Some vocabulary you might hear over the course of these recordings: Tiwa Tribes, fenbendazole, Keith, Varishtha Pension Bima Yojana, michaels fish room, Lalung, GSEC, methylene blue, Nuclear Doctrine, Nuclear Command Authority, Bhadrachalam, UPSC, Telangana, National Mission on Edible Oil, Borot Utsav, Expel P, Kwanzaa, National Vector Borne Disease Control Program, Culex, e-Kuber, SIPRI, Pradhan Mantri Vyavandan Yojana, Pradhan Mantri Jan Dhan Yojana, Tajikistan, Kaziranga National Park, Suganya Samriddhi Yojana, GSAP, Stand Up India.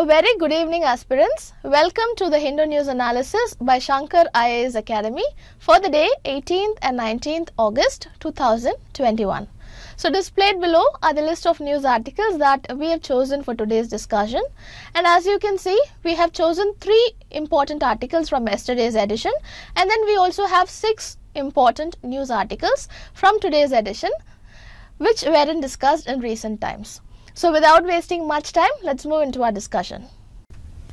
A very good evening, aspirants. Welcome to the Hindu News Analysis by Shankar IAS Academy for the day 18th and 19th August 2021. So displayed below are the list of news articles that we have chosen for today's discussion. And as you can see, we have chosen 3 important articles from yesterday's edition. And then we also have 6 important news articles from today's edition, which weren't discussed in recent times. So without wasting much time, let's move into our discussion.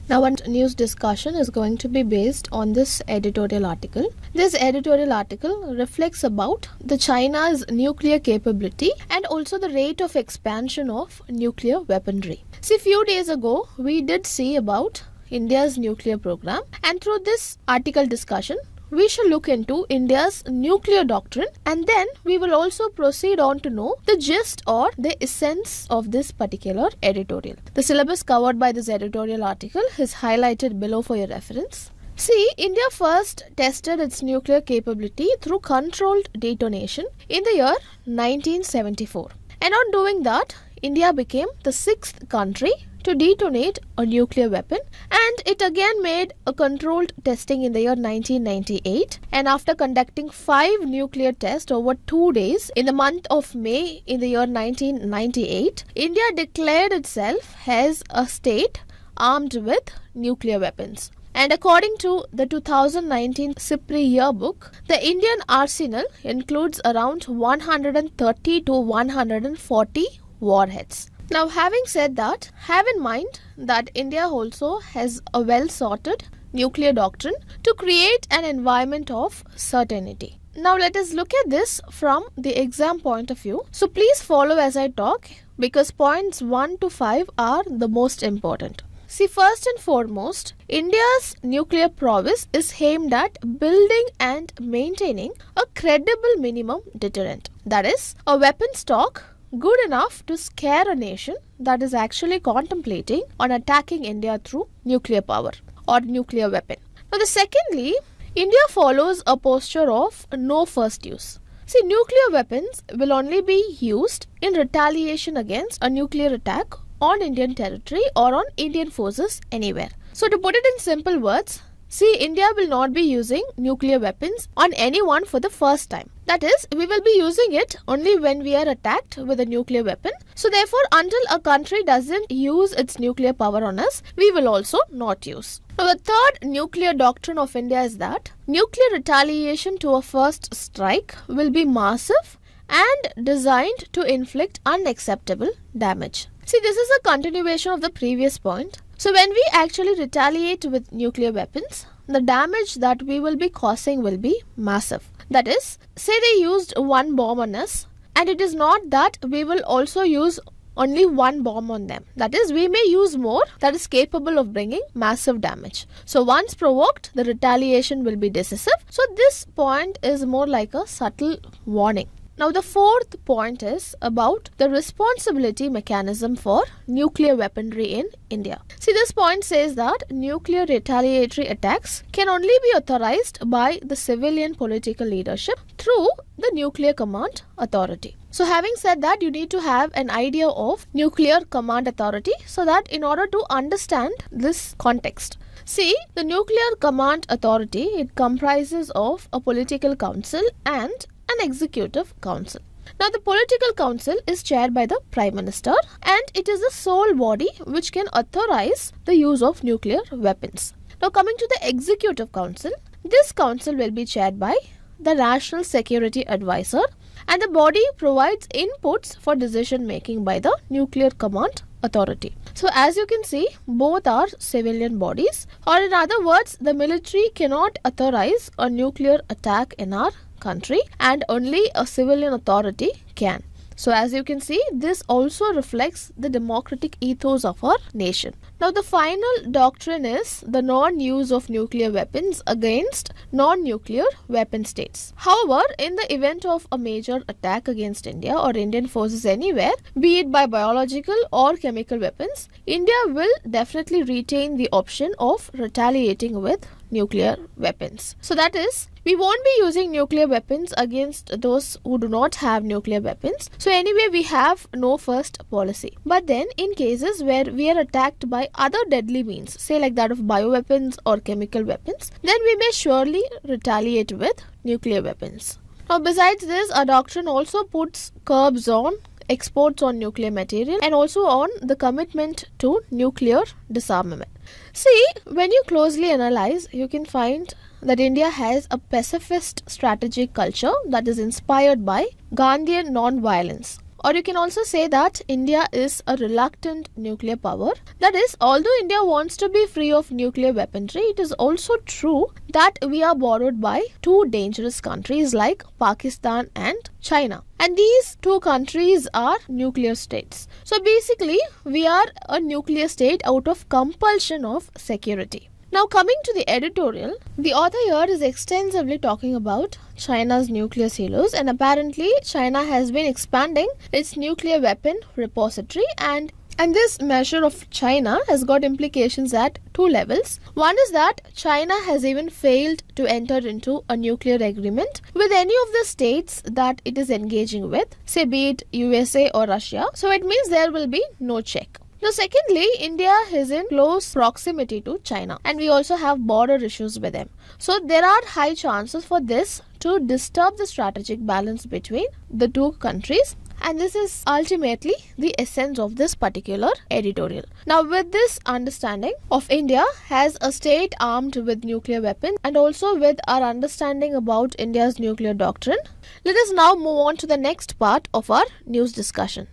Now, our news discussion is going to be based on this editorial article. This editorial article reflects about the China's nuclear capability and also the rate of expansion of nuclear weaponry. See, few days ago, we did see about India's nuclear program, and through this article discussion, we shall look into India's nuclear doctrine, and then we will also proceed on to know the gist or the essence of this particular editorial. The syllabus covered by this editorial article is highlighted below for your reference. See, India first tested its nuclear capability through controlled detonation in the year 1974. And on doing that, India became the 6th country to detonate a nuclear weapon, and it again made a controlled testing in the year 1998, and after conducting 5 nuclear tests over 2 days in the month of May in the year 1998, India declared itself as a state armed with nuclear weapons. And according to the 2019 SIPRI yearbook, the Indian arsenal includes around 130 to 140 warheads. Now, having said that, have in mind that India also has a well-sorted nuclear doctrine to create an environment of certainty. Now, let us look at this from the exam point of view. So, please follow as I talk, because points 1 to 5 are the most important. See, first and foremost, India's nuclear prowess is aimed at building and maintaining a credible minimum deterrent. That is, a weapon stock good enough to scare a nation that is actually contemplating on attacking India through nuclear power or nuclear weapon. Now, secondly, India follows a posture of no first use. See, nuclear weapons will only be used in retaliation against a nuclear attack on Indian territory or on Indian forces anywhere. So, to put it in simple words, see, India will not be using nuclear weapons on anyone for the first time. That is, we will be using it only when we are attacked with a nuclear weapon. So therefore, until a country doesn't use its nuclear power on us, we will also not use. Now, the third nuclear doctrine of India is that nuclear retaliation to a first strike will be massive and designed to inflict unacceptable damage. See, this is a continuation of the previous point. So when we actually retaliate with nuclear weapons, the damage that we will be causing will be massive. That is, say they used 1 bomb on us, and it is not that we will also use only 1 bomb on them. That is, we may use more that is capable of bringing massive damage. So once provoked, the retaliation will be decisive. So this point is more like a subtle warning. Now, the fourth point is about the responsibility mechanism for nuclear weaponry in India. See, this point says that nuclear retaliatory attacks can only be authorized by the civilian political leadership through the Nuclear Command Authority. So, having said that, you need to have an idea of Nuclear Command Authority so that in order to understand this context. See, the Nuclear Command Authority, it comprises of a political council and an executive council. Now, the political council is chaired by the Prime Minister, and it is the sole body which can authorize the use of nuclear weapons. Now, coming to the executive council, this council will be chaired by the National Security Advisor, and the body provides inputs for decision making by the Nuclear Command Authority. So, as you can see, both are civilian bodies, or in other words, the military cannot authorize a nuclear attack in our country, and only a civilian authority can. So as you can see, this also reflects the democratic ethos of our nation. Now, the final doctrine is the non-use of nuclear weapons against non-nuclear weapon states. However, in the event of a major attack against India or Indian forces anywhere, be it by biological or chemical weapons, India will definitely retain the option of retaliating with nuclear weapons. So that is, We won't be using nuclear weapons against those who do not have nuclear weapons. So anyway, we have no first policy. But then in cases where we are attacked by other deadly means, say like that of bioweapons or chemical weapons, then we may surely retaliate with nuclear weapons. Now besides this, our doctrine also puts curbs on exports on nuclear material and also on the commitment to nuclear disarmament. See, when you closely analyze, you can find that India has a pacifist strategic culture that is inspired by Gandhian non-violence. Or you can also say that India is a reluctant nuclear power. That is, although India wants to be free of nuclear weaponry, it is also true that we are borrowed by two dangerous countries like Pakistan and China. And these two countries are nuclear states. So basically, we are a nuclear state out of compulsion of security. Now coming to the editorial, the author here is extensively talking about China's nuclear silos, and apparently China has been expanding its nuclear weapon repository, and this measure of China has got implications at two levels. One is that China has even failed to enter into a nuclear agreement with any of the states that it is engaging with, say be it USA or Russia, so it means there will be no check. Now secondly, India is in close proximity to China and we also have border issues with them. So there are high chances for this to disturb the strategic balance between the two countries, and this is ultimately the essence of this particular editorial. Now with this understanding of India as a state armed with nuclear weapons and also with our understanding about India's nuclear doctrine, let us now move on to the next part of our news discussion.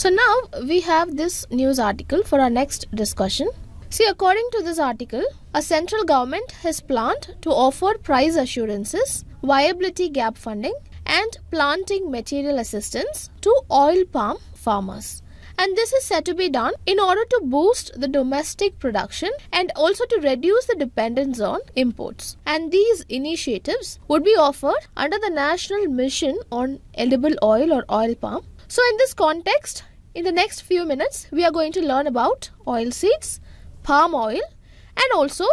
So now we have this news article for our next discussion. See, according to this article, a central government has planned to offer price assurances, viability gap funding and planting material assistance to oil palm farmers. And this is said to be done in order to boost the domestic production and also to reduce the dependence on imports. And these initiatives would be offered under the National Mission on Edible Oil or Oil Palm. So in this context, in the next few minutes, we are going to learn about oil seeds, palm oil and also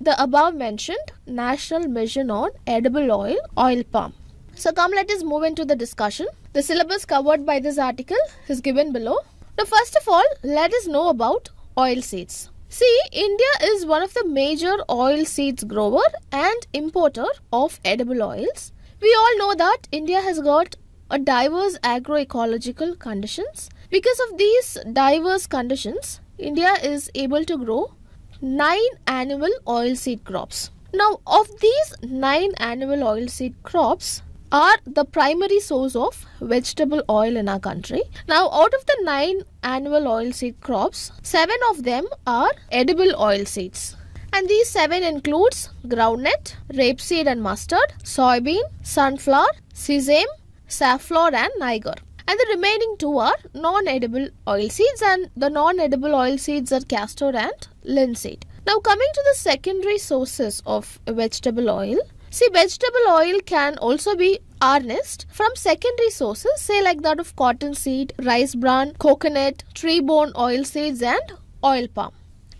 the above mentioned National Mission on Edible Oil, Oil Palm. So come, let us move into the discussion. The syllabus covered by this article is given below. Now first of all, let us know about oil seeds. See, India is one of the major oil seeds grower and importer of edible oils. We all know that India has got a diverse agroecological conditions. Because of these diverse conditions, India is able to grow 9 annual oilseed crops. Now, of these 9 annual oilseed crops are the primary source of vegetable oil in our country. Now, out of the 9 annual oilseed crops, 7 of them are edible oilseeds. And these 7 includes groundnut, rapeseed and mustard, soybean, sunflower, sesame, safflower and niger, and the remaining 2 are non-edible oilseeds, and the non-edible oilseeds are castor and linseed. Now coming to the secondary sources of vegetable oil, see, vegetable oil can also be harnessed from secondary sources, say like that of cotton seed, rice bran, coconut, tree bone oilseeds and oil palm.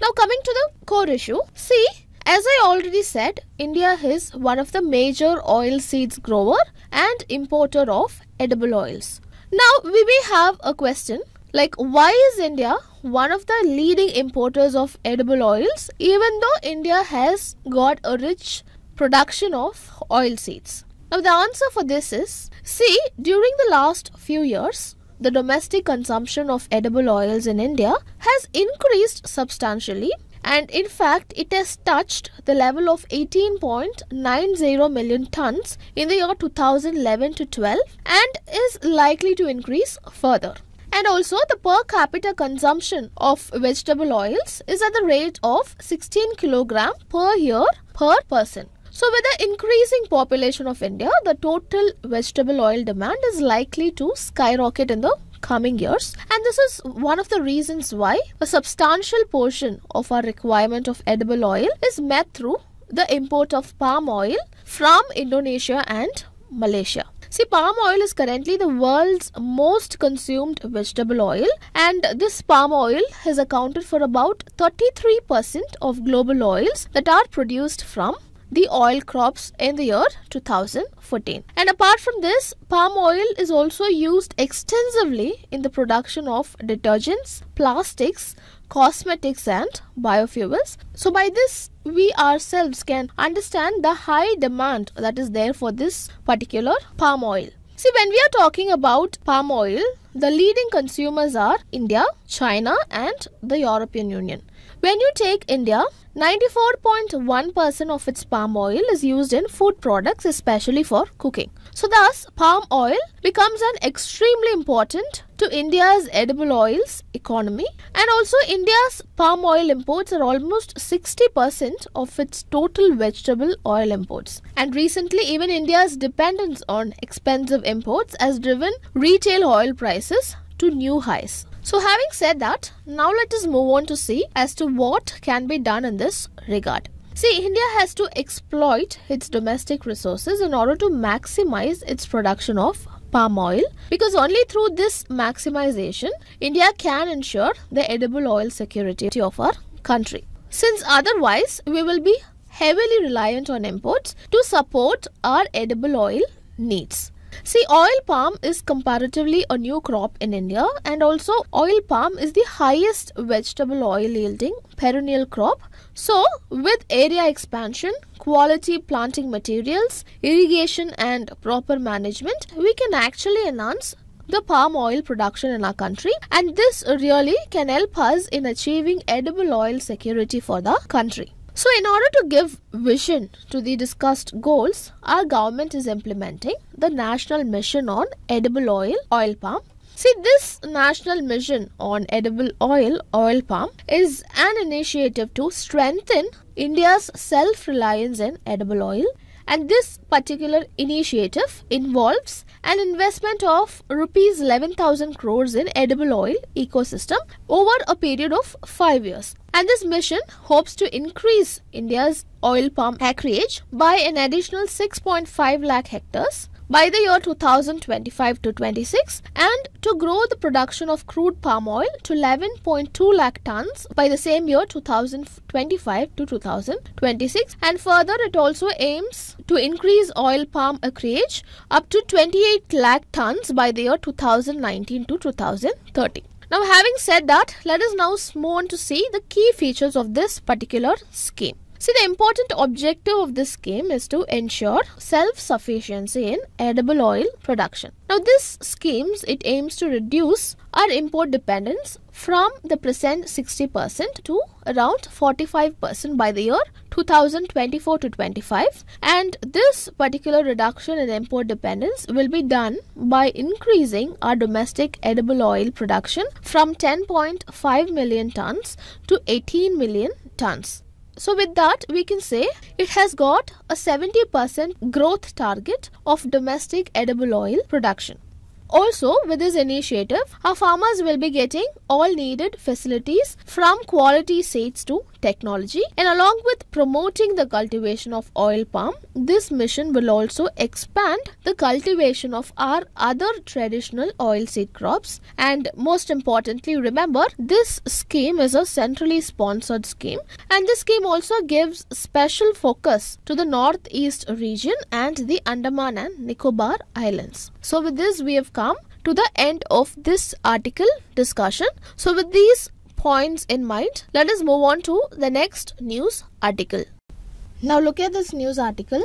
Now coming to the core issue, see, as I already said, India is one of the major oil seeds grower and importer of edible oils. Now we may have a question like, why is India one of the leading importers of edible oils even though India has got a rich production of oil seeds? Now the answer for this is, see, during the last few years, the domestic consumption of edible oils in India has increased substantially. And in fact, it has touched the level of 18.90 million tons in the year 2011-12 and is likely to increase further. And also, the per capita consumption of vegetable oils is at the rate of 16 kg per year per person. So, with the increasing population of India, the total vegetable oil demand is likely to skyrocket in the coming years, and this is one of the reasons why a substantial portion of our requirement of edible oil is met through the import of palm oil from Indonesia and Malaysia. See, palm oil is currently the world's most consumed vegetable oil, and this palm oil has accounted for about 33% of global oils that are produced from the oil crops in the year 2014. And apart from this, palm oil is also used extensively in the production of detergents, plastics, cosmetics and biofuels. So by this we ourselves can understand the high demand that is there for this particular palm oil. See, when we are talking about palm oil, the leading consumers are India, China and the European Union. When you take India, 94.1% of its palm oil is used in food products, especially for cooking. So thus, palm oil becomes an extremely important to India's edible oils economy, and also India's palm oil imports are almost 60% of its total vegetable oil imports. And recently, even India's dependence on expensive imports has driven retail oil prices to new highs. So having said that, now let us move on to see as to what can be done in this regard. See, India has to exploit its domestic resources in order to maximize its production of palm oil, because only through this maximization, India can ensure the edible oil security of our country. Since otherwise, we will be heavily reliant on imports to support our edible oil needs. See, oil palm is comparatively a new crop in India, and also oil palm is the highest vegetable oil yielding perennial crop. So with area expansion, quality planting materials, irrigation and proper management, we can actually enhance the palm oil production in our country, and this really can help us in achieving edible oil security for the country. So in order to give vision to the discussed goals, our government is implementing the National Mission on Edible Oil, Oil Palm. See, this National Mission on Edible Oil, Oil Palm is an initiative to strengthen India's self-reliance in edible oil. And this particular initiative involves an investment of rupees 11,000 crores in edible oil ecosystem over a period of 5 years. And this mission hopes to increase India's oil palm acreage by an additional 6.5 lakh hectares by the year 2025 to 26 and to grow the production of crude palm oil to 11.2 lakh tons by the same year 2025 to 2026. And further, it also aims to increase oil palm acreage up to 28 lakh tons by the year 2019 to 2030. Now, having said that, let us now move on to see the key features of this particular scheme. See, the important objective of this scheme is to ensure self-sufficiency in edible oil production. Now, this scheme, it aims to reduce our import dependence from the present 60% to around 45% by the year 2024 to 25. And this particular reduction in import dependence will be done by increasing our domestic edible oil production from 10.5 million tons to 18 million tons. So with that, we can say it has got a 70% growth target of domestic edible oil production. Also, with this initiative, our farmers will be getting all needed facilities from quality seeds to technology. And along with promoting the cultivation of oil palm, this mission will also expand the cultivation of our other traditional oilseed crops. And most importantly, remember, this scheme is a centrally sponsored scheme. And this scheme also gives special focus to the Northeast region and the Andaman and Nicobar Islands. So with this, we have come to the end of this article discussion. So with these points in mind, let us move on to the next news article. Now look at this news article.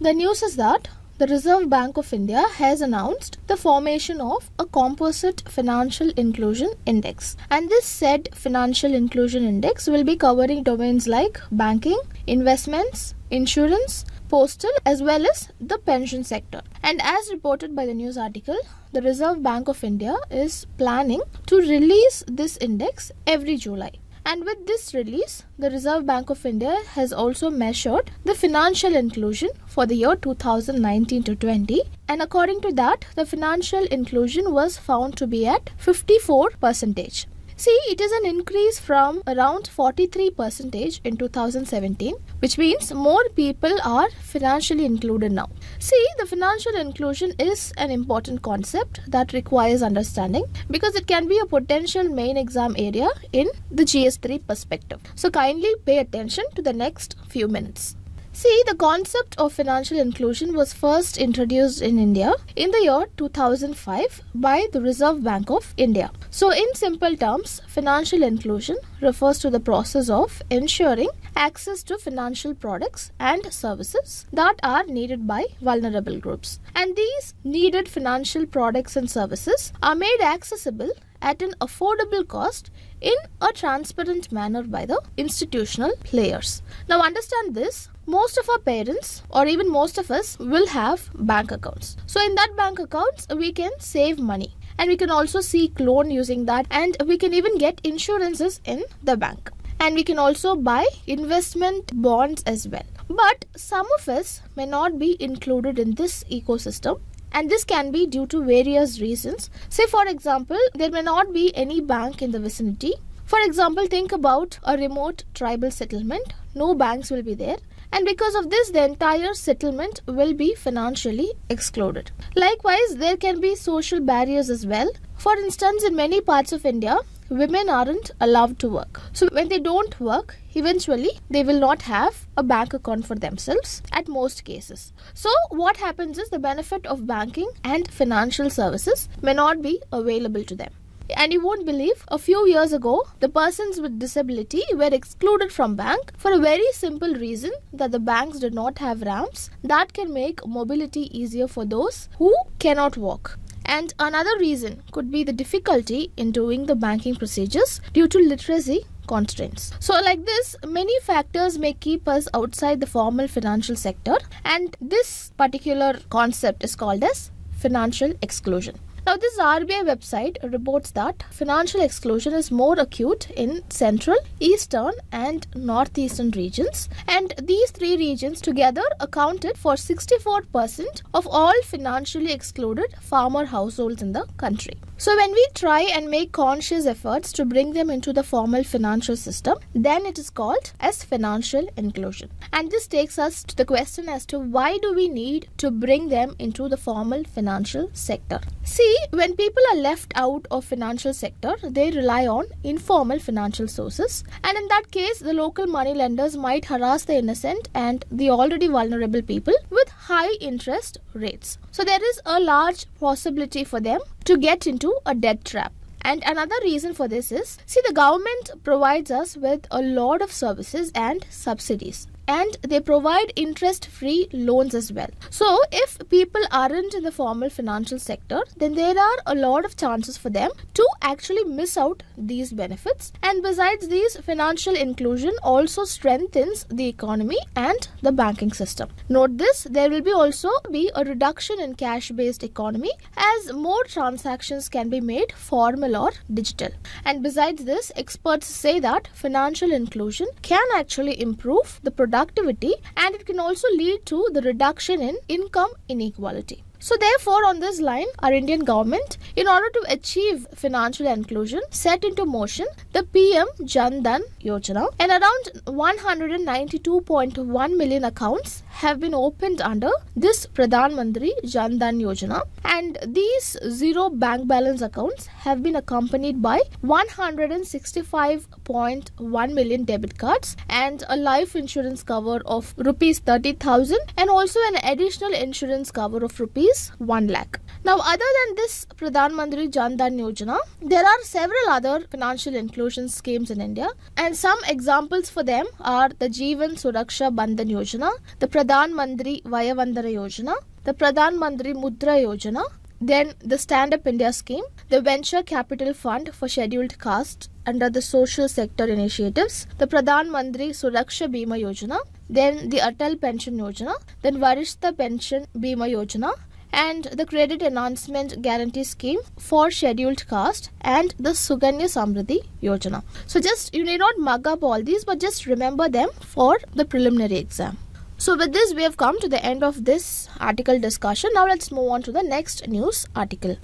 The news is that the Reserve Bank of India has announced the formation of a composite financial inclusion index. And this said financial inclusion index will be covering domains like banking, investments, insurance, postal as well as the pension sector. And as reported by the news article, the Reserve Bank of India is planning to release this index every July. And with this release, the Reserve Bank of India has also measured the financial inclusion for the year 2019 to 20. And according to that, the financial inclusion was found to be at 54%. See, it is an increase from around 43% in 2017, which means more people are financially included now. See, the financial inclusion is an important concept that requires understanding because it can be a potential main exam area in the GS3 perspective. So kindly pay attention to the next few minutes. See, the concept of financial inclusion was first introduced in India in the year 2005 by the Reserve Bank of India. So, in simple terms, financial inclusion refers to the process of ensuring access to financial products and services that are needed by vulnerable groups. And these needed financial products and services are made accessible at an affordable cost in a transparent manner by the institutional players. Now understand this, most of our parents or even most of us will have bank accounts. So in that bank accounts, we can save money and we can also seek loan using that, and we can even get insurances in the bank. And we can also buy investment bonds as well. But some of us may not be included in this ecosystem. And this can be due to various reasons. Say, for example, there may not be any bank in the vicinity. For example, think about a remote tribal settlement. No banks will be there. And because of this, the entire settlement will be financially excluded. Likewise, there can be social barriers as well. For instance, in many parts of India, women aren't allowed to work. So when they don't work, eventually they will not have a bank account for themselves at most cases. So what happens is the benefit of banking and financial services may not be available to them. And you won't believe, a few years ago, the persons with disability were excluded from bank for a very simple reason that the banks did not have ramps that can make mobility easier for those who cannot walk. And another reason could be the difficulty in doing the banking procedures due to literacy constraints. So like this, many factors may keep us outside the formal financial sector, and this particular concept is called as financial exclusion. Now this RBI website reports that financial exclusion is more acute in central, eastern and northeastern regions, and these three regions together accounted for 64% of all financially excluded farmer households in the country. So when we try and make conscious efforts to bring them into the formal financial system, then it is called as financial inclusion. And this takes us to the question as to why do we need to bring them into the formal financial sector. See, when people are left out of financial sector, they rely on informal financial sources, and in that case, the local money lenders might harass the innocent and the already vulnerable people with high interest rates. So there is a large possibility for them to get into a debt trap. And another reason for this is, see, the government provides us with a lot of services and subsidies, and they provide interest-free loans as well. So if people aren't in the formal financial sector, then there are a lot of chances for them to actually miss out these benefits. And besides these, financial inclusion also strengthens the economy and the banking system. Note this, there will be also be a reduction in cash-based economy as more transactions can be made formal or digital. And besides this, experts say that financial inclusion can actually improve the productivity, and it can also lead to the reduction in income inequality. So therefore, on this line, our Indian government, in order to achieve financial inclusion, set into motion the PM Jan Dhan Yojana, and around 192.1 million accounts have been opened under this Pradhan Mantri Jan Dhan Yojana, and these zero bank balance accounts have been accompanied by 165.1 million debit cards and a life insurance cover of ₹30,000 and also an additional insurance cover of ₹1 lakh. Now, other than this Pradhan Mantri Jan Dhan Yojana, there are several other financial inclusion schemes in India, and some examples for them are the Jeevan Suraksha Bandhan Yojana, the Pradhan Mantri Vyavandan Yojana, the Pradhan Mantri Mudra Yojana, then the Stand Up India scheme, the Venture Capital Fund for Scheduled Castes under the Social Sector Initiatives, the Pradhan Mantri Suraksha Bima Yojana, then the Atal Pension Yojana, then Varishtha Pension Bima Yojana, and the Credit Enhancement Guarantee Scheme for Scheduled Caste, and the Suganya Samriddhi Yojana. So just, you need not mug up all these, but just remember them for the preliminary exam. So with this, we have come to the end of this article discussion. Now let's move on to the next news article.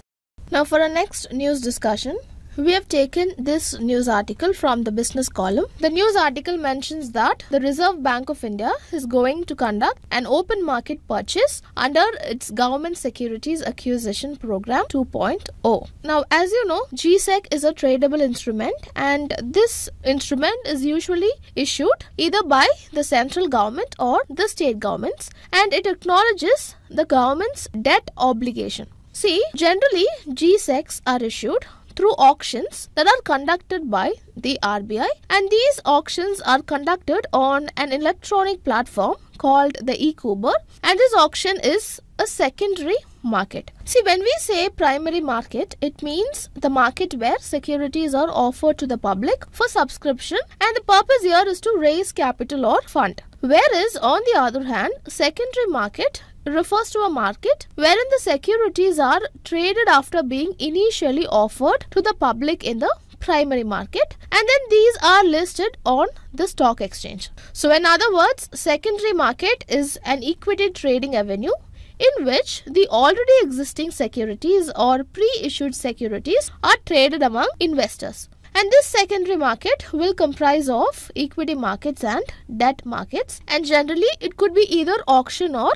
Now for our next news discussion, We have taken this news article from the business column. The news article mentions that the Reserve Bank of India is going to conduct an open market purchase under its Government Securities Acquisition Program 2.0. Now, as you know, GSEC is a tradable instrument, and this instrument is usually issued either by the central government or the state governments, and it acknowledges the government's debt obligation. See, generally GSECs are issued through auctions that are conducted by the RBI, and these auctions are conducted on an electronic platform called the e-Kuber, and this auction is a secondary market. See, when we say primary market, it means the market where securities are offered to the public for subscription, and the purpose here is to raise capital or fund. Whereas, on the other hand, secondary market refers to a market wherein the securities are traded after being initially offered to the public in the primary market, and then these are listed on the stock exchange. So in other words, secondary market is an equity trading avenue in which the already existing securities or pre-issued securities are traded among investors. And this secondary market will comprise of equity markets and debt markets, and generally it could be either auction or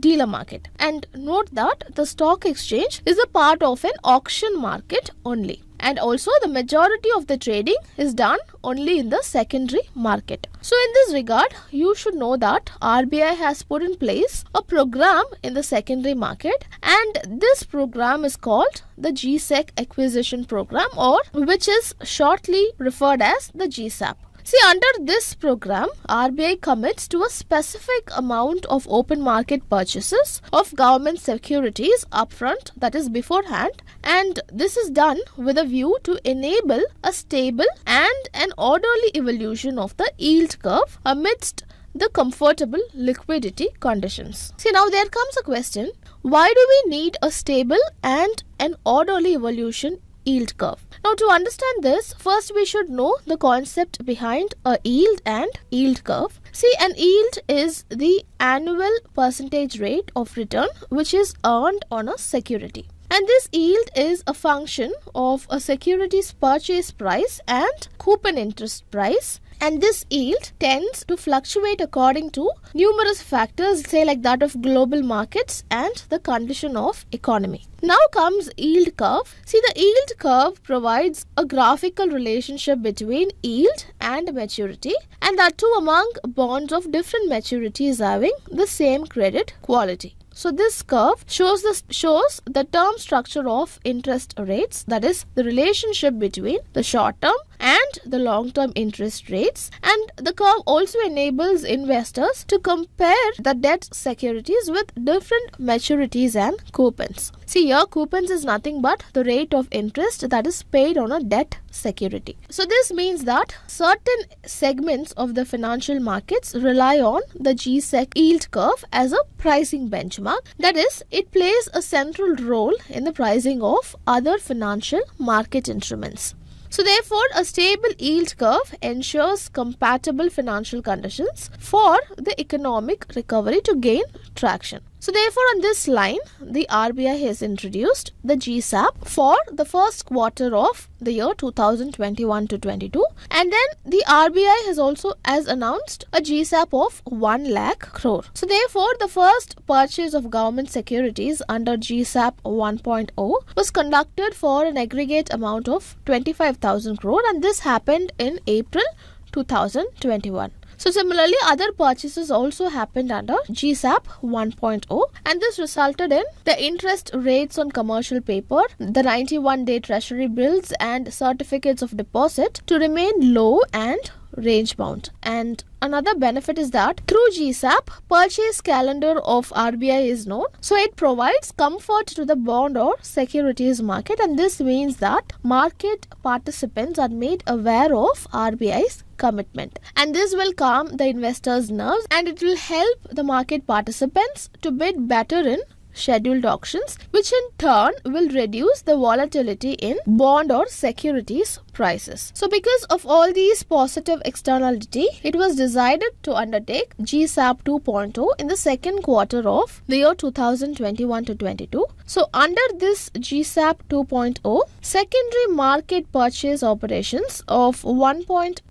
dealer market. And note that the stock exchange is a part of an auction market only, and also the majority of the trading is done only in the secondary market. So in this regard, you should know that RBI has put in place a program in the secondary market, and this program is called the GSEC Acquisition Program, or which is shortly referred as the GSAP. See, under this program, RBI commits to a specific amount of open market purchases of government securities upfront, that is beforehand, and this is done with a view to enable a stable and an orderly evolution of the yield curve amidst the comfortable liquidity conditions. See, now there comes a question, why do we need a stable and an orderly evolution yield curve? Now, to understand this, first we should know the concept behind a yield and yield curve. See, an yield is the annual percentage rate of return which is earned on a security. And this yield is a function of a security's purchase price and coupon interest price. And this yield tends to fluctuate according to numerous factors, say like that of global markets and the condition of economy. Now comes yield curve. See, the yield curve provides a graphical relationship between yield and maturity, and that too among bonds of different maturities having the same credit quality. So this curve shows the term structure of interest rates, that is the relationship between the short term and the long term interest rates, and the curve also enables investors to compare the debt securities with different maturities and coupons. See, here coupons is nothing but the rate of interest that is paid on a debt security. So this means that certain segments of the financial markets rely on the GSEC yield curve as a pricing benchmark, that is it plays a central role in the pricing of other financial market instruments. So therefore, a stable yield curve ensures compatible financial conditions for the economic recovery to gain traction. So therefore, on this line, the RBI has introduced the GSAP for the first quarter of the year 2021-22, and then the RBI has also announced a GSAP of 1 lakh crore. So therefore, the first purchase of government securities under GSAP 1.0 was conducted for an aggregate amount of 25,000 crore, and this happened in April 2021. So similarly, other purchases also happened under GSAP 1.0, and this resulted in the interest rates on commercial paper, the 91-day treasury bills and certificates of deposit to remain low and range bound. And another benefit is that through GSAP, purchase calendar of RBI is known, so it provides comfort to the bond or securities market, and this means that market participants are made aware of RBI's commitment, and this will calm the investors' nerves, and it will help the market participants to bid better in scheduled auctions, which in turn will reduce the volatility in bond or securities prices. So because of all these positive externality, it was decided to undertake GSAP 2.0 in the second quarter of the year 2021-22. So under this GSAP 2.0, secondary market purchase operations of 1.20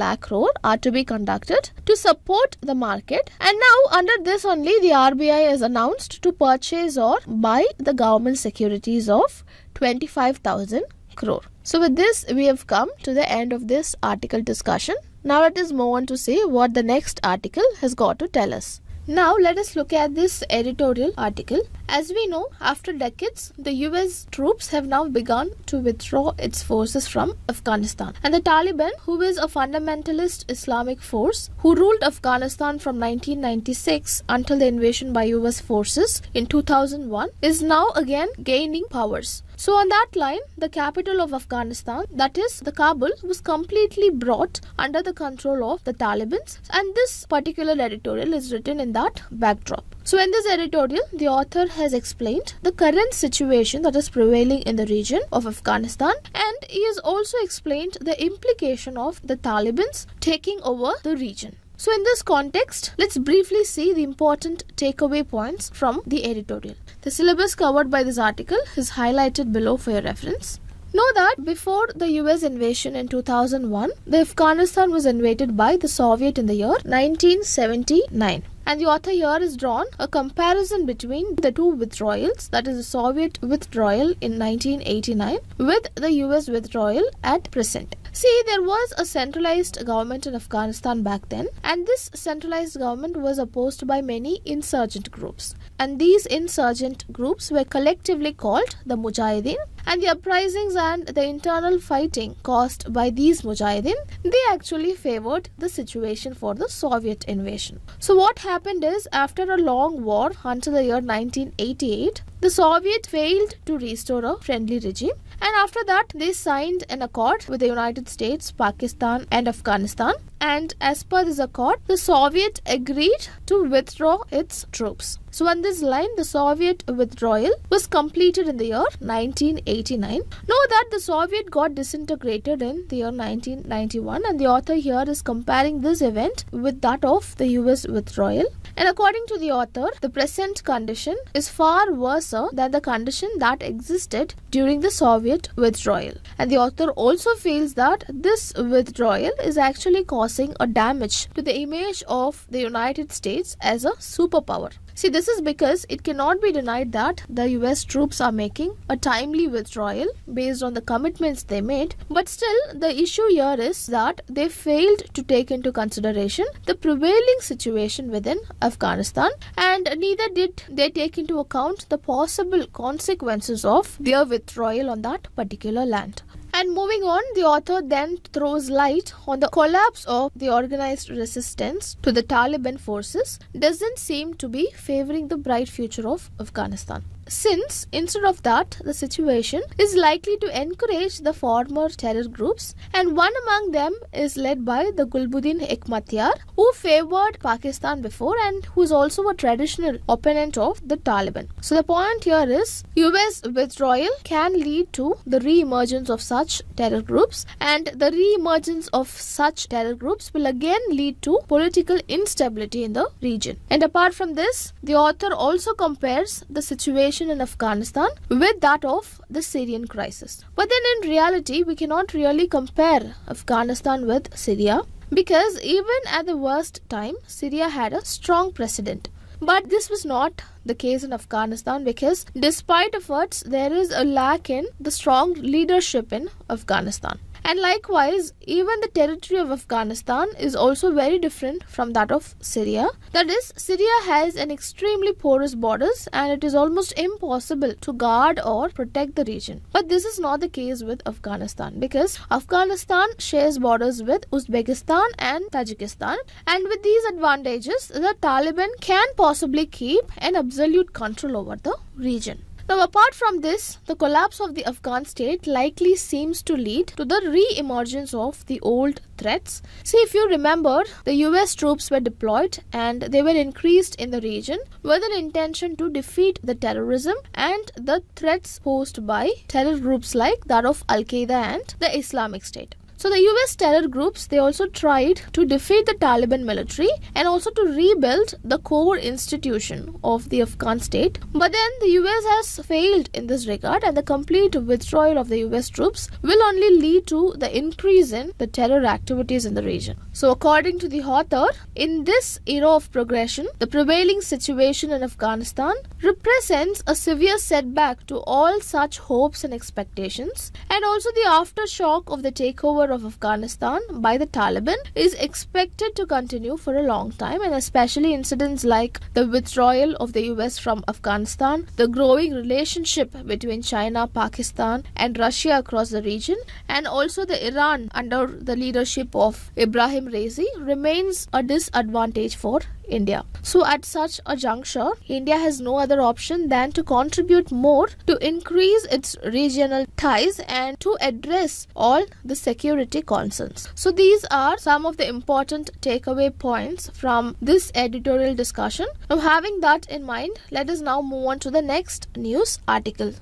lakh crore are to be conducted to support the market, and now under this only the RBI has announced to purchase or buy the government securities of 25,000 crore. So with this we have come to the end of this article discussion. Now let us move on to see what the next article has got to tell us. Now let us look at this editorial article. As we know, after decades, the US troops have now begun to withdraw its forces from Afghanistan. And the Taliban, who is a fundamentalist Islamic force, who ruled Afghanistan from 1996 until the invasion by US forces in 2001, is now again gaining powers. So on that line, the capital of Afghanistan, that is the Kabul, was completely brought under the control of the Taliban, and this particular editorial is written in that backdrop. So in this editorial, the author has explained the current situation that is prevailing in the region of Afghanistan, and he has also explained the implication of the Taliban taking over the region. So in this context, let's briefly see the important takeaway points from the editorial. The syllabus covered by this article is highlighted below for your reference. Know that before the US invasion in 2001, the Afghanistan was invaded by the Soviet in the year 1979. And the author here has drawn a comparison between the two withdrawals, that is the Soviet withdrawal in 1989 with the US withdrawal at present. See, there was a centralized government in Afghanistan back then, and this centralized government was opposed by many insurgent groups. And these insurgent groups were collectively called the Mujahideen, and the uprisings and the internal fighting caused by these Mujahideen, they actually favored the situation for the Soviet invasion. So what happened is, after a long war until the year 1988, the Soviet failed to restore a friendly regime, and after that they signed an accord with the United States, Pakistan and Afghanistan, and as per this accord the Soviet agreed to withdraw its troops. So on this line, the Soviet withdrawal was completed in the year 1989. Know that the Soviet got disintegrated in the year 1991, and the author here is comparing this event with that of the US withdrawal. And according to the author, the present condition is far worse than the condition that existed during the Soviet withdrawal. And the author also feels that this withdrawal is actually causing a damage to the image of the United States as a superpower. See, this is because it cannot be denied that the US troops are making a timely withdrawal based on the commitments they made, but still the issue here is that they failed to take into consideration the prevailing situation within Afghanistan, and neither did they take into account the possible consequences of their withdrawal on that particular land. And moving on, the author then throws light on the collapse of the organized resistance to the Taliban forces doesn't seem to be favoring the bright future of Afghanistan, since instead of that the situation is likely to encourage the former terror groups, and one among them is led by the Gulbuddin Hekmatyar, who favored Pakistan before and who is also a traditional opponent of the Taliban. So the point here is, US withdrawal can lead to the re-emergence of such terror groups, and the re-emergence of such terror groups will again lead to political instability in the region. And apart from this, the author also compares the situation in Afghanistan with that of the Syrian crisis. But then in reality, we cannot really compare Afghanistan with Syria, because even at the worst time, Syria had a strong precedent. But this was not the case in Afghanistan, because despite efforts, there is a lack in the strong leadership in Afghanistan. And likewise, even the territory of Afghanistan is also very different from that of Syria. That is, Syria has an extremely porous borders, and it is almost impossible to guard or protect the region. But this is not the case with Afghanistan, because Afghanistan shares borders with Uzbekistan and Tajikistan. And with these advantages, the Taliban can possibly keep an absolute control over the region. Now, apart from this, the collapse of the Afghan state likely seems to lead to the re-emergence of the old threats. See, if you remember, the US troops were deployed and they were increased in the region with an intention to defeat the terrorism and the threats posed by terror groups like that of Al-Qaeda and the Islamic State. So the US terror groups, they also tried to defeat the Taliban military and also to rebuild the core institution of the Afghan state. But then the US has failed in this regard, and the complete withdrawal of the US troops will only lead to the increase in the terror activities in the region. So according to the author, in this era of progression, the prevailing situation in Afghanistan represents a severe setback to all such hopes and expectations, and also the aftershock of the takeover of Afghanistan by the Taliban is expected to continue for a long time, and especially incidents like the withdrawal of the US from Afghanistan, the growing relationship between China, Pakistan and Russia across the region, and also the Iran under the leadership of Ibrahim Raisi remains a disadvantage for India. So at such a juncture, India has no other option than to contribute more to increase its regional ties and to address all the security concerns. So these are some of the important takeaway points from this editorial discussion. Now, having that in mind, let us now move on to the next news article.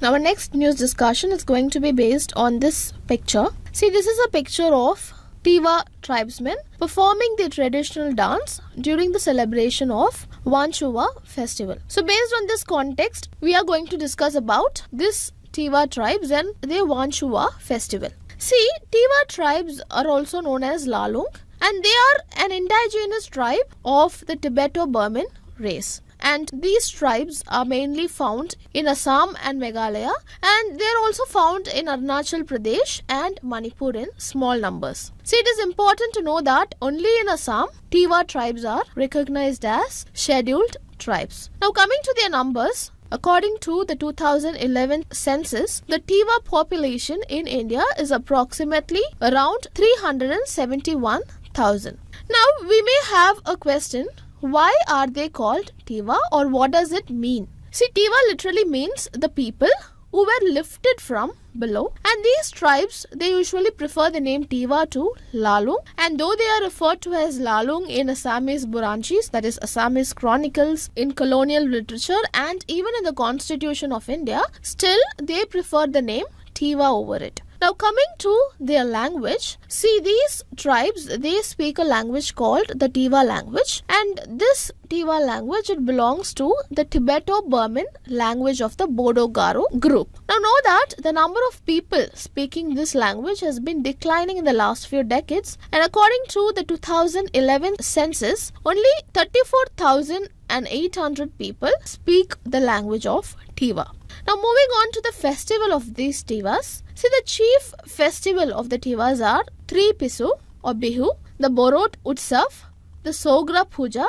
Now, our next news discussion is going to be based on this picture. See, this is a picture of Tiwa tribesmen performing the traditional dance during the celebration of Wanchuwa festival. So based on this context, we are going to discuss about this Tiwa tribes and the Wanchuwa festival. See, Tiwa tribes are also known as Lalung, and they are an indigenous tribe of the Tibeto-Burman race. And these tribes are mainly found in Assam and Meghalaya, and they are also found in Arunachal Pradesh and Manipur in small numbers. So it is important to know that only in Assam, Tiwa tribes are recognized as scheduled tribes. Now, coming to their numbers, according to the 2011 census, the Tiwa population in India is approximately around 371,000. Now, we may have a question. Why are they called Tiwa, or what does it mean? See, Tiwa literally means the people who were lifted from below, and these tribes, they usually prefer the name Tiwa to Lalung, and though they are referred to as Lalung in Assamese Buranchis, that is Assamese chronicles, in colonial literature and even in the constitution of India, still they prefer the name Tiwa over it. Now, coming to their language, see, these tribes, they speak a language called the Tiwa language, and this Tiwa language, it belongs to the Tibeto-Burman language of the Bodo-Garo group. Now, know that the number of people speaking this language has been declining in the last few decades, and according to the 2011 census, only 34,800 people speak the language of Tiwa. Now, moving on to the festival of these Tiwas. See, the chief festival of the Tiwas are three Pisu or Bihu, the Borot Utsav, the Sogra Puja,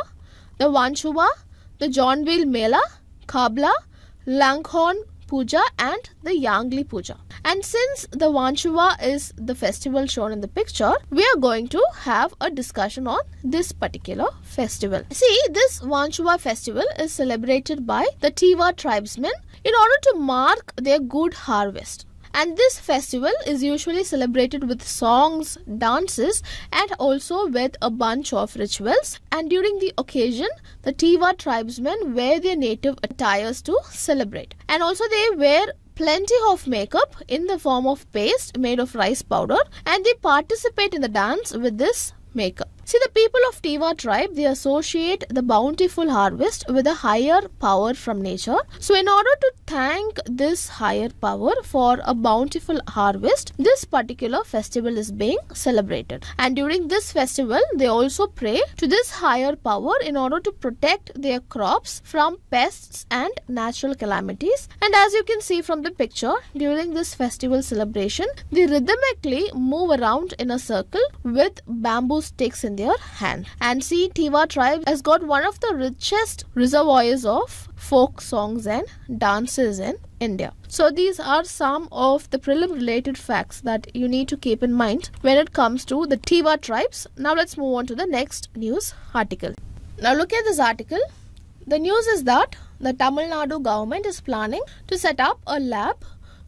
the Wanchuwa, the Jonville Mela, Kabla, Langhorn Puja and the Yangli Puja. And since the Wanchuwa is the festival shown in the picture, we are going to have a discussion on this particular festival. See, this Wanchuwa festival is celebrated by the Tiwa tribesmen in order to mark their good harvest. And this festival is usually celebrated with songs, dances and also with a bunch of rituals. And during the occasion, the Tiwa tribesmen wear their native attires to celebrate. And also they wear plenty of makeup in the form of paste made of rice powder, and they participate in the dance with this makeup. See, the people of Tiwa tribe, they associate the bountiful harvest with a higher power from nature. So in order to thank this higher power for a bountiful harvest, this particular festival is being celebrated. And during this festival, they also pray to this higher power in order to protect their crops from pests and natural calamities. And as you can see from the picture, during this festival celebration, they rhythmically move around in a circle with bamboo sticks in their hand. And see, Tiwa tribe has got one of the richest reservoirs of folk songs and dances in India. So these are some of the prelim related facts that you need to keep in mind when it comes to the Tiwa tribes. Now let's move on to the next news article. Now look at this article. The news is that the Tamil Nadu government is planning to set up a lab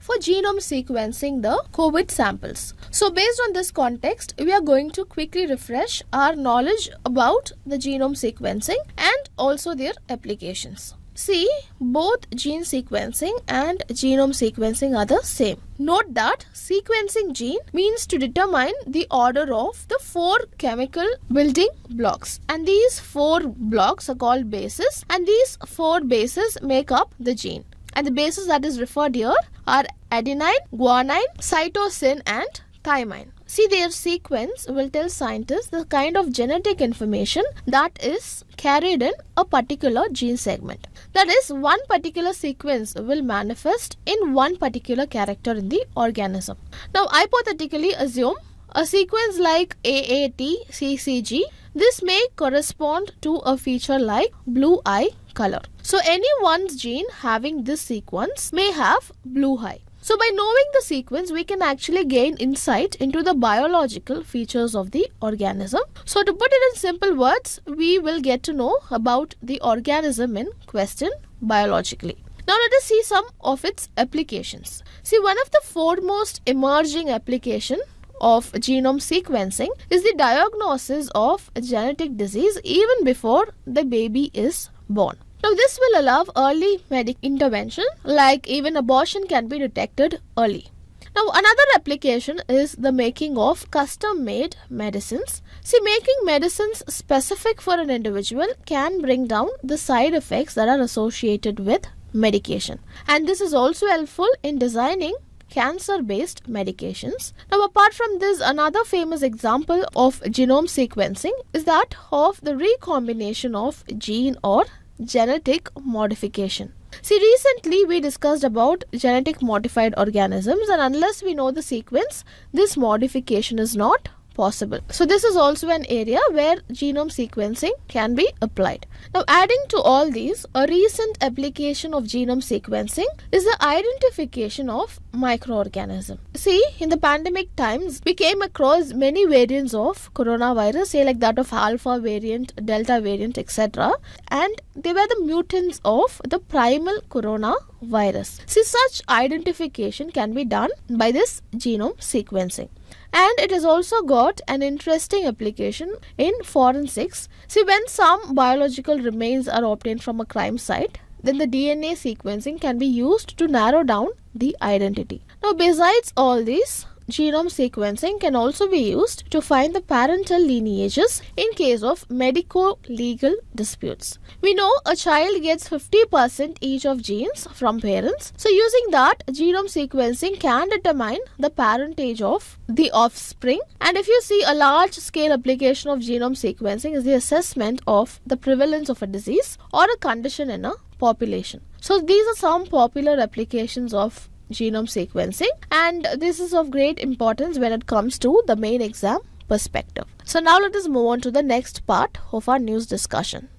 for genome sequencing the COVID samples. So based on this context, we are going to quickly refresh our knowledge about the genome sequencing and also their applications. See, both gene sequencing and genome sequencing are the same. Note that sequencing gene means to determine the order of the four chemical building blocks, and these four blocks are called bases, and these four bases make up the gene. And the bases that is referred here are adenine, guanine, cytosine and thymine. See, their sequence will tell scientists the kind of genetic information that is carried in a particular gene segment. That is, one particular sequence will manifest in one particular character in the organism. Now, hypothetically assume a sequence like AAT, CCG. This may correspond to a feature like blue eye color. So any one's gene having this sequence may have blue eye. So by knowing the sequence, we can actually gain insight into the biological features of the organism. So to put it in simple words, we will get to know about the organism in question biologically. Now let us see some of its applications. See, one of the foremost emerging application of genome sequencing is the diagnosis of genetic disease even before the baby is born. Now this will allow early medical intervention, like even abortion can be detected early. Now another application is the making of custom-made medicines. See, making medicines specific for an individual can bring down the side effects that are associated with medication. And this is also helpful in designing cancer-based medications. Now apart from this, another famous example of genome sequencing is that of the recombination of gene or genetic modification. See, recently we discussed about genetic modified organisms, and unless we know the sequence, this modification is not possible. So this is also an area where genome sequencing can be applied. Now adding to all these, a recent application of genome sequencing is the identification of microorganisms. See, in the pandemic times, we came across many variants of coronavirus, say like that of alpha variant, delta variant, etc. And they were the mutants of the primal coronavirus. See, such identification can be done by this genome sequencing. And it has also got an interesting application in forensics. See, when some biological remains are obtained from a crime site, then the DNA sequencing can be used to narrow down the identity. Now, besides all these, genome sequencing can also be used to find the parental lineages in case of medico-legal disputes. We know a child gets 50% each of genes from parents. So using that, genome sequencing can determine the parentage of the offspring. And if you see, a large-scale application of genome sequencing is the assessment of the prevalence of a disease or a condition in a population. So these are some popular applications of genome sequencing, and this is of great importance when it comes to the main exam perspective. So now let us move on to the next part of our news discussion.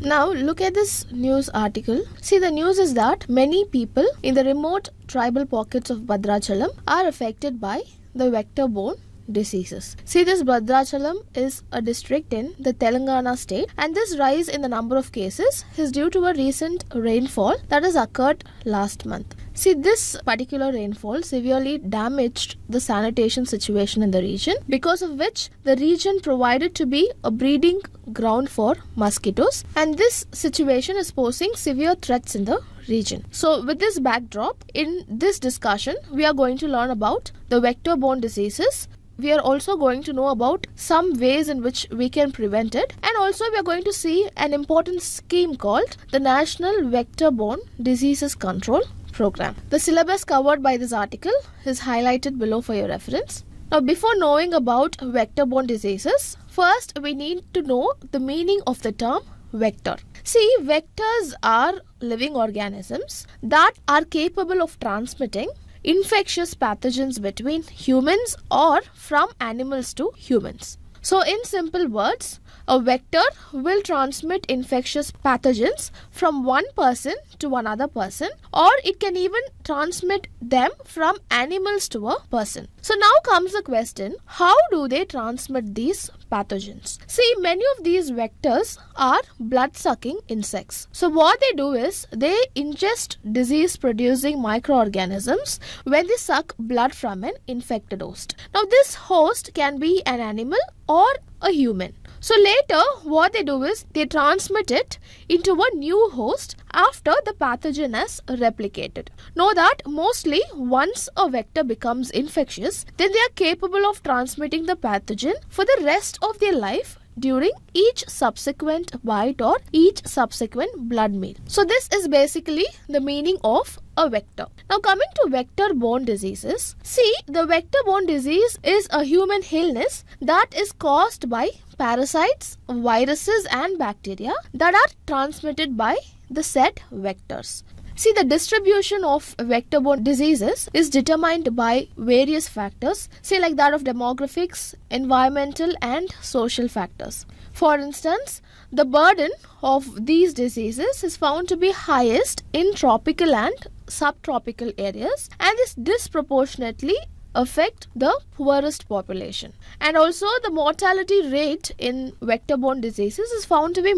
Now look at this news article. See, the news is that many people in the remote tribal pockets of Bhadrachalam are affected by the vector-borne diseases. See, this Bhadrachalam is a district in the Telangana state, and this rise in the number of cases is due to a recent rainfall that has occurred last month. See, this particular rainfall severely damaged the sanitation situation in the region, because of which the region provided to be a breeding ground for mosquitoes, and this situation is posing severe threats in the region. So with this backdrop, in this discussion, we are going to learn about the vector-borne diseases. We are also going to know about some ways in which we can prevent it, and also we are going to see an important scheme called the National Vector Borne Diseases Control Program. The syllabus covered by this article is highlighted below for your reference. Now, before knowing about vector-borne diseases, first we need to know the meaning of the term vector. See, vectors are living organisms that are capable of transmitting infectious pathogens between humans or from animals to humans. So in simple words, a vector will transmit infectious pathogens from one person to another person, or it can even transmit them from animals to a person. So now comes the question, how do they transmit these pathogens? See, many of these vectors are blood-sucking insects. So what they do is they ingest disease-producing microorganisms when they suck blood from an infected host. Now this host can be an animal or a human. So later what they do is they transmit it into a new host after the pathogen has replicated. Know that mostly once a vector becomes infectious, then they are capable of transmitting the pathogen for the rest of their life during each subsequent bite or each subsequent blood meal. So this is basically the meaning of a vector. Now coming to vector-borne diseases. See, the vector-borne disease is a human illness that is caused by parasites, viruses and bacteria that are transmitted by the said vectors. See, the distribution of vector-borne diseases is determined by various factors, say like that of demographics, environmental and social factors. For instance, the burden of these diseases is found to be highest in tropical and subtropical areas and is disproportionately affect the poorest population. And also the mortality rate in vector-borne diseases is found to be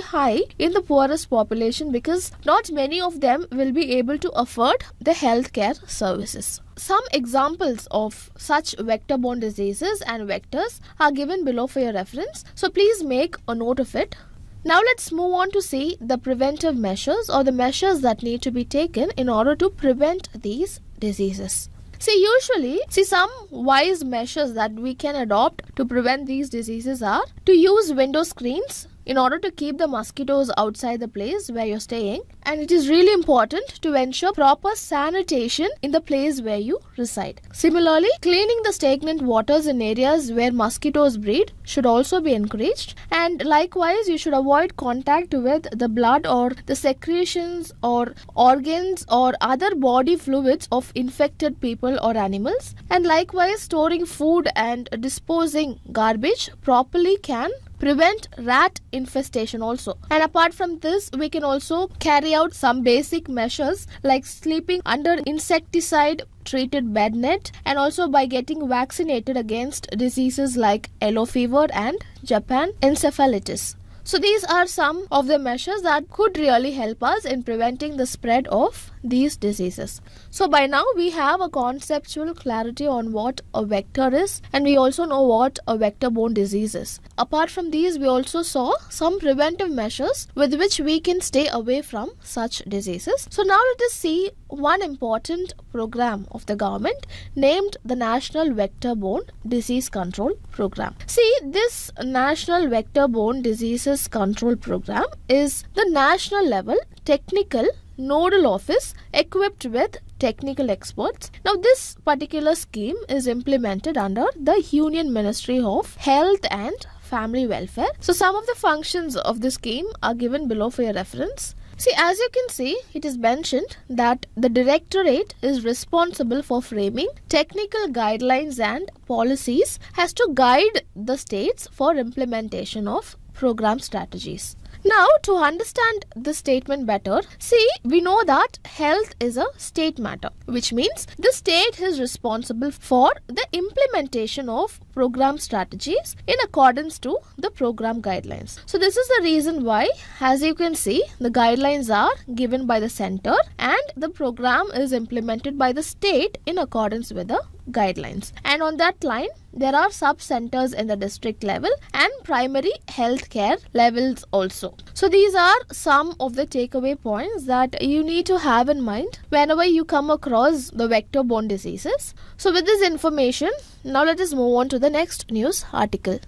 high in the poorest population because not many of them will be able to afford the healthcare services. Some examples of such vector-borne diseases and vectors are given below for your reference, so please make a note of it. Now let's move on to see the preventive measures or the measures that need to be taken in order to prevent these diseases. Usually, some wise measures that we can adopt to prevent these diseases are to use window screens in order to keep the mosquitoes outside the place where you're staying, and it is really important to ensure proper sanitation in the place where you reside. Similarly, cleaning the stagnant waters in areas where mosquitoes breed should also be encouraged, and likewise you should avoid contact with the blood or the secretions or organs or other body fluids of infected people or animals, and likewise storing food and disposing garbage properly can prevent rat infestation also. And apart from this, we can also carry out some basic measures like sleeping under insecticide treated bed net, and also by getting vaccinated against diseases like yellow fever and Japan encephalitis. So these are some of the measures that could really help us in preventing the spread of these diseases. So by now we have a conceptual clarity on what a vector is, and we also know what a vector-borne disease is. Apart from these, we also saw some preventive measures with which we can stay away from such diseases. So now let us see one important program of the government named the National Vector Borne Disease Control Program. See, this National Vector Borne Diseases Control Program is the national level technical nodal office equipped with technical experts. Now this particular scheme is implemented under the Union Ministry of Health and Family Welfare. So some of the functions of this scheme are given below for your reference. See, as you can see, it is mentioned that the Directorate is responsible for framing technical guidelines and policies, has to guide the states for implementation of program strategies. Now, to understand this statement better, see, we know that health is a state matter, which means the state is responsible for the implementation of program strategies in accordance to the program guidelines. So this is the reason why, as you can see, the guidelines are given by the center and the program is implemented by the state in accordance with the guidelines. And on that line, there are sub-centers in the district level and primary health care levels also. So these are some of the takeaway points that you need to have in mind whenever you come across the vector-borne diseases. So with this information, now let us move on to the next news article.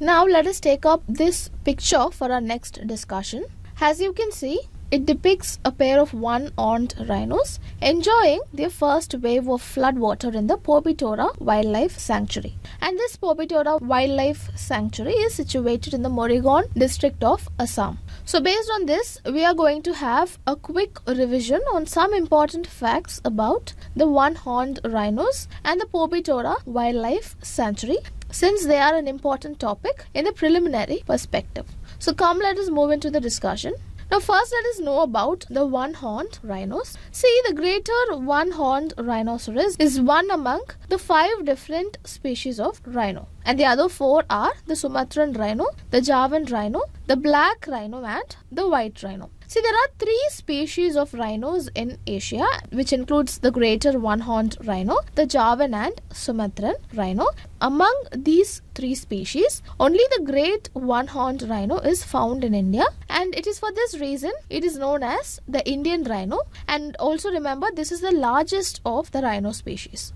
Now let us take up this picture for our next discussion. As you can see, it depicts a pair of one-horned rhinos enjoying their first wave of floodwater in the Pobitora Wildlife Sanctuary. And this Pobitora Wildlife Sanctuary is situated in the Morigaon district of Assam. So based on this, we are going to have a quick revision on some important facts about the one-horned rhinos and the Pobitora Wildlife Sanctuary, since they are an important topic in the preliminary perspective. So come, let us move into the discussion. Now first let us know about the one-horned rhinos. See, the greater one-horned rhinoceros is one among the 5 different species of rhino, and the other 4 are the Sumatran rhino, the Javan rhino, the black rhino and the white rhino. See, there are 3 species of rhinos in Asia, which includes the greater one-horned rhino, the Javan and Sumatran rhino. Among these 3 species, only the great one-horned rhino is found in India, and it is for this reason it is known as the Indian rhino. And also remember, this is the largest of the rhino species.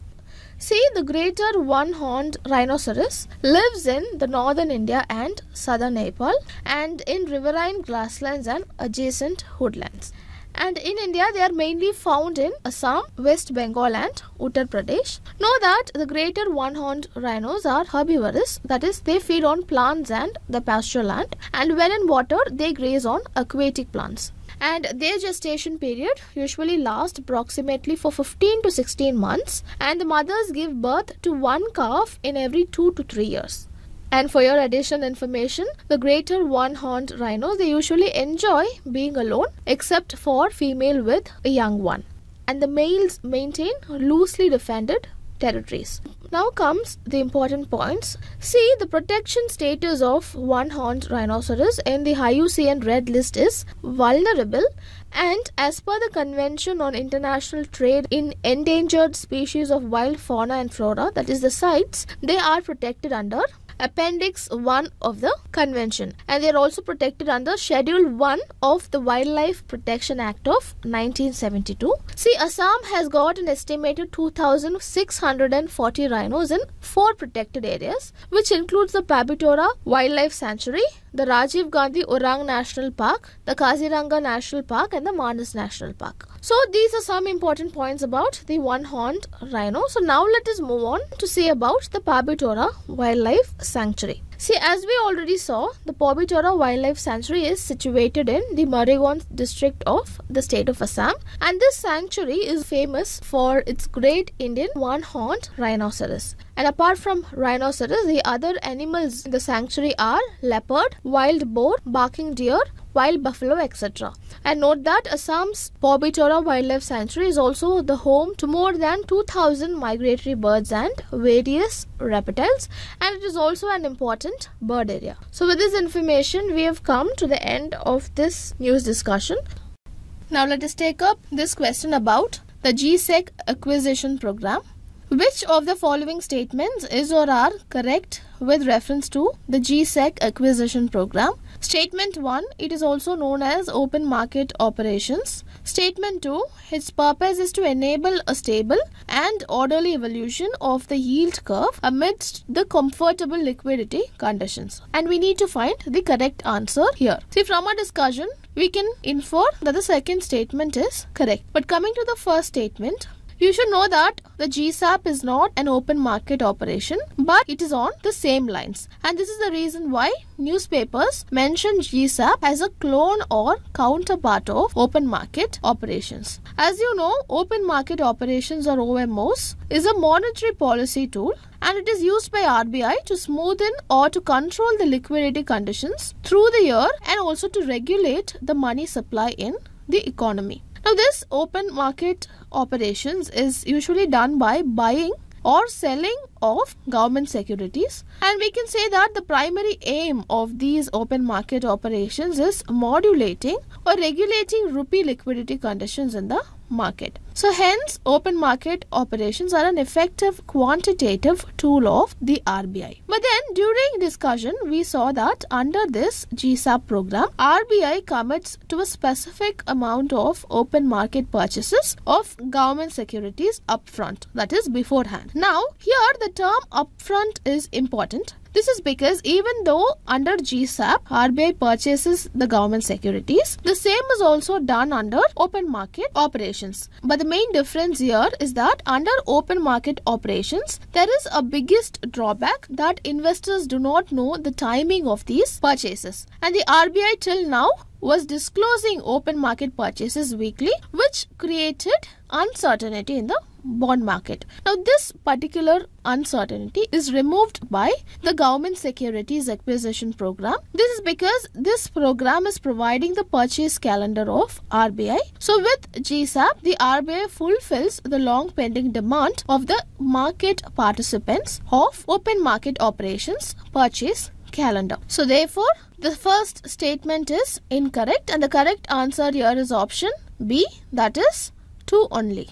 See, the greater one-horned rhinoceros lives in the northern India and southern Nepal, and in riverine grasslands and adjacent woodlands. And in India, they are mainly found in Assam, West Bengal and Uttar Pradesh. Know that the greater one-horned rhinos are herbivorous, that is, they feed on plants and the pasture land, and when in water, they graze on aquatic plants. And their gestation period usually lasts approximately for 15 to 16 months, and the mothers give birth to 1 calf in every 2 to 3 years. And for your additional information, the greater one-horned rhinos, they usually enjoy being alone except for female with a young one, and the males maintain loosely defended territories. Now comes the important points. See, the protection status of one-horned rhinoceros in the IUCN Red List is vulnerable, and as per the Convention on International Trade in Endangered Species of Wild Fauna and Flora, that is the CITES, they are protected under Appendix 1 of the Convention, and they are also protected under Schedule 1 of the Wildlife Protection Act of 1972. See, Assam has got an estimated 2,640 rhinos in 4 protected areas, which includes the Pobitora Wildlife Sanctuary, the Rajiv Gandhi Orang National Park, the Kaziranga National Park and the Manas National Park. So these are some important points about the one-horned rhino. So now let us move on to see about the Pobitora Wildlife Sanctuary. See, as we already saw, the Pobitora Wildlife Sanctuary is situated in the Morigaon district of the state of Assam, and this sanctuary is famous for its great Indian one-horned rhinoceros. And apart from rhinoceros, the other animals in the sanctuary are leopard, wild boar, barking deer, wild buffalo, etc. And note that Assam's Pobitora Wildlife Sanctuary is also the home to more than 2,000 migratory birds and various reptiles, and it is also an important bird area. So with this information, we have come to the end of this news discussion. Now let us take up this question about the GSEC acquisition program. Which of the following statements is or are correct with reference to the GSEC acquisition program? Statement 1, it is also known as open market operations. Statement 2, its purpose is to enable a stable and orderly evolution of the yield curve amidst the comfortable liquidity conditions. And we need to find the correct answer here. See, from our discussion, we can infer that the second statement is correct. But coming to the first statement, you should know that the GSAP is not an open market operation, but it is on the same lines. And this is the reason why newspapers mention GSAP as a clone or counterpart of open market operations. As you know, open market operations or OMOs is a monetary policy tool, and it is used by RBI to smoothen or to control the liquidity conditions through the year, and also to regulate the money supply in the economy. Now, this open market operations is usually done by buying or selling of government securities, and we can say that the primary aim of these open market operations is modulating or regulating rupee liquidity conditions in the market. So hence, open market operations are an effective quantitative tool of the RBI. But then during discussion, we saw that under this GSAP program, RBI commits to a specific amount of open market purchases of government securities upfront, that is beforehand. Now here the term upfront is important. This is because even though under GSAP, RBI purchases the government securities, the same is also done under open market operations. But the main difference here is that under open market operations, there is a biggest drawback that investors do not know the timing of these purchases. And the RBI till now was disclosing open market purchases weekly, which created uncertainty in the bond market. Now, this particular uncertainty is removed by the government securities acquisition program. This is because this program is providing the purchase calendar of RBI. So, with GSAP, the RBI fulfills the long pending demand of the market participants of open market operations purchase calendar. So, therefore, the first statement is incorrect and the correct answer here is option B, that is 2 only.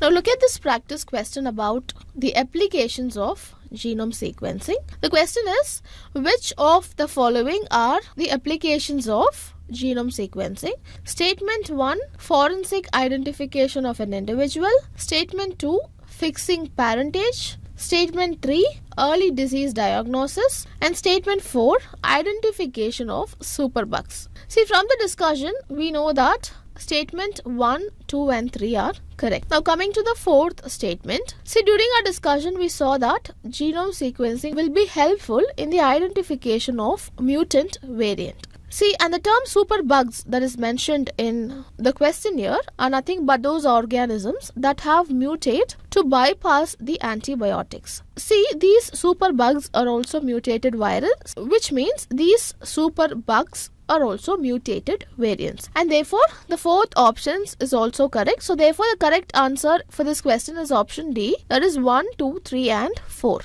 Now look at this practice question about the applications of genome sequencing. The question is, which of the following are the applications of genome sequencing? Statement 1, forensic identification of an individual. Statement 2, fixing parentage. Statement 3, early disease diagnosis. And statement 4, identification of superbugs. See, from the discussion, we know that statement 1, 2 and 3 are correct. Now coming to the fourth statement. See, during our discussion, we saw that genome sequencing will be helpful in the identification of mutant variant. See, and the term superbugs that is mentioned in the question here are nothing but those organisms that have mutated to bypass the antibiotics. See, these superbugs are also mutated viruses, which means these superbugs are also mutated variants, and therefore the fourth option is also correct. So therefore the correct answer for this question is option D, that is 1, 2, 3 and 4.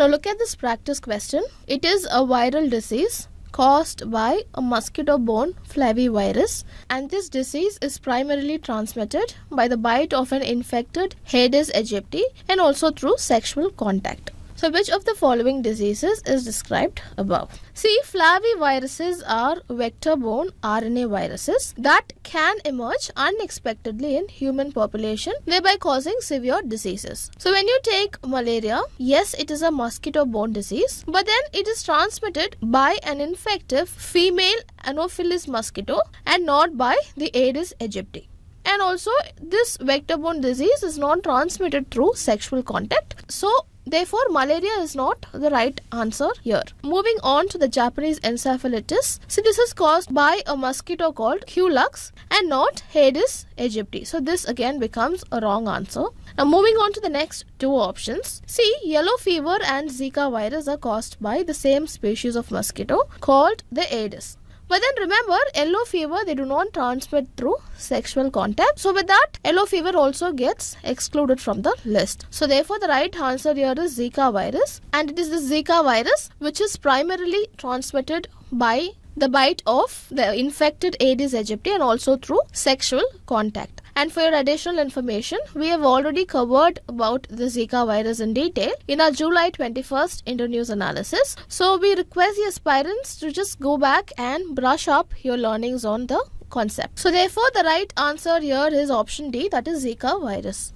Now look at this practice question. It is a viral disease caused by a mosquito-borne flavivirus, and this disease is primarily transmitted by the bite of an infected Aedes aegypti and also through sexual contact. So, which of the following diseases is described above? See, flaviviruses are vector-borne RNA viruses that can emerge unexpectedly in human population, thereby causing severe diseases. So, when you take malaria, yes, it is a mosquito-borne disease, but then it is transmitted by an infective female Anopheles mosquito and not by the Aedes aegypti. And also, this vector-borne disease is not transmitted through sexual contact. So, therefore, malaria is not the right answer here. Moving on to the Japanese encephalitis. So, this is caused by a mosquito called Culex and not Aedes aegypti. So, this again becomes a wrong answer. Now, moving on to the next two options. See, yellow fever and Zika virus are caused by the same species of mosquito called the Aedes. But then remember, yellow fever, they do not transmit through sexual contact. So with that, yellow fever also gets excluded from the list. So therefore, the right answer here is Zika virus. And it is the Zika virus which is primarily transmitted by the bite of the infected Aedes aegypti and also through sexual contact. And for your additional information, we have already covered about the Zika virus in detail in our July 21st Indo-News analysis. So, we request the aspirants to just go back and brush up your learnings on the concept. So, therefore, the right answer here is option D, that is Zika virus.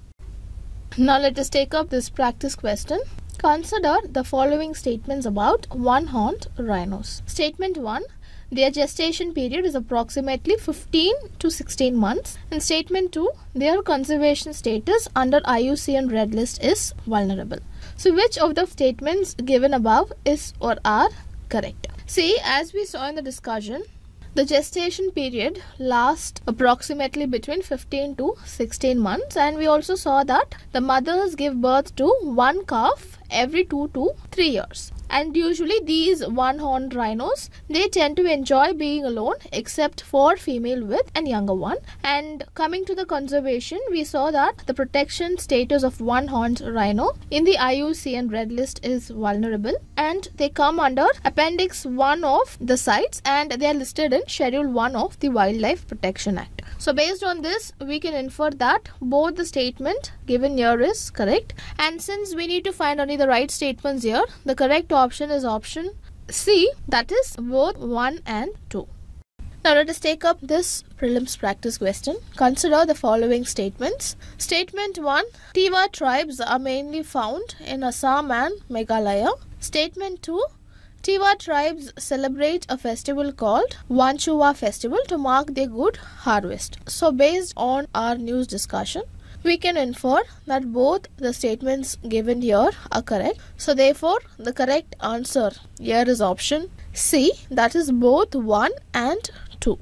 Now, let us take up this practice question. Consider the following statements about one-horned rhinos. Statement 1. Their gestation period is approximately 15 to 16 months. And statement 2, their conservation status under IUCN Red List is vulnerable. So, which of the statements given above is or are correct? See, as we saw in the discussion, the gestation period lasts approximately between 15 to 16 months. And we also saw that the mothers give birth to one calf every 2 to 3 years. And usually these one-horned rhinos, they tend to enjoy being alone except for female with a younger one. And coming to the conservation, we saw that the protection status of one-horned rhino in the IUCN Red List is vulnerable. And they come under Appendix 1 of the sites and they are listed in Schedule 1 of the Wildlife Protection Act. So based on this, we can infer that both the statement given here is correct. And since we need to find only the right statements here, the correct option is option C, that is both 1 and 2. Now let us take up this prelims practice question. Consider the following statements. Statement 1, Tiwa tribes are mainly found in Assam and Meghalaya. Statement 2, Tiwa tribes celebrate a festival called Wanchuwa festival to mark their good harvest. So based on our news discussion, we can infer that both the statements given here are correct. So therefore, the correct answer here is option C, that is both 1 and 2.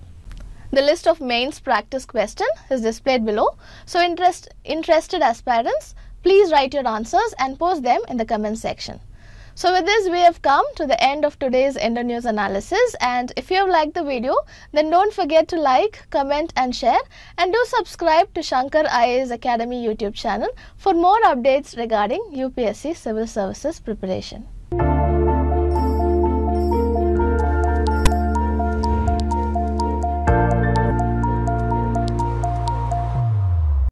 The list of mains practice question is displayed below. So interested aspirants, please write your answers and post them in the comment section. So with this, we have come to the end of today's Indo News analysis, and if you have liked the video, then don't forget to like, comment and share, and do subscribe to Shankar IAS Academy YouTube channel for more updates regarding UPSC Civil Services preparation.